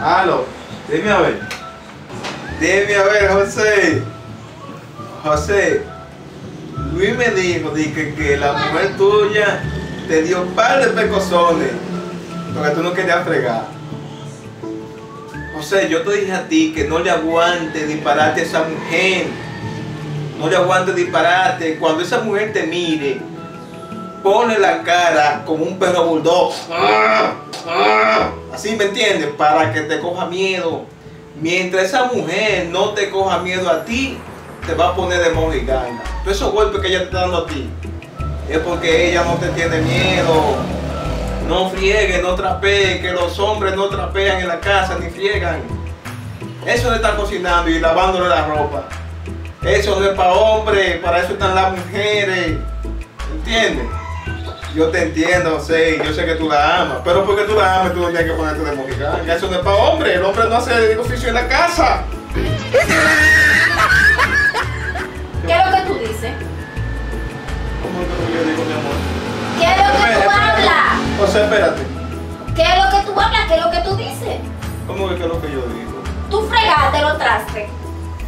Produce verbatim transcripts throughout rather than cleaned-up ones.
Aló, dime a ver. Dime a ver, José. José, Luis me dijo que, que la mujer tuya te dio un par de pecosones porque tú no querías fregar. José, yo te dije a ti que no le aguante disparate a esa mujer. No le aguante disparate. Cuando esa mujer te mire, pone la cara como un perro bulldog. ¡Ah! ¡Ah! Así, ¿me entiendes? Para que te coja miedo. Mientras esa mujer no te coja miedo a ti, te va a poner de mojiganga. Todos esos golpes que ella te está dando a ti es porque ella no te tiene miedo. No friegue, no trapee, que los hombres no trapean en la casa ni friegan. Eso de estar cocinando y lavándole la ropa, eso no es para hombres, para eso están las mujeres. ¿Entiendes? Yo te entiendo, José, yo sé que tú la amas, pero porque tú la amas tú no tienes que ponerte de mojiganga. Eso no es para hombre, el hombre no hace oficio en la casa. ¿Qué es lo que tú dices? ¿Cómo es lo que yo digo, mi amor? ¿Qué es lo que tú hablas? José, espérate. ¿Qué es lo que tú hablas? ¿Qué es lo que tú dices? ¿Cómo que qué es lo que yo digo? Tú fregaste los trastes.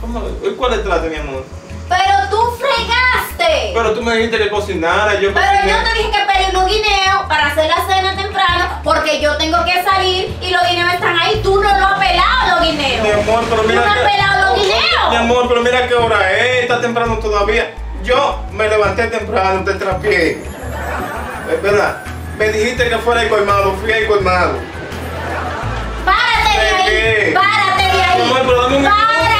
¿Cómo? ¿Cuál es el traste, mi amor? Pero tú fregaste. Pero tú me dijiste que cocinara. Yo Pero cociné. Yo te dije que pedí unos guineos para hacer la cena temprano porque yo tengo que salir y los guineos están ahí. Tú no lo has pelado, los guineos. Mi amor, pero mira. Tú no que... has pelado los oh, guineos. Mi amor, pero mira qué hora es. Está temprano todavía. Yo me levanté temprano, te trapié. Es verdad. Me dijiste que fuera el colmado. Fui el colmado. Párate de ahí. Párate de ahí. Mi amor, pero dame un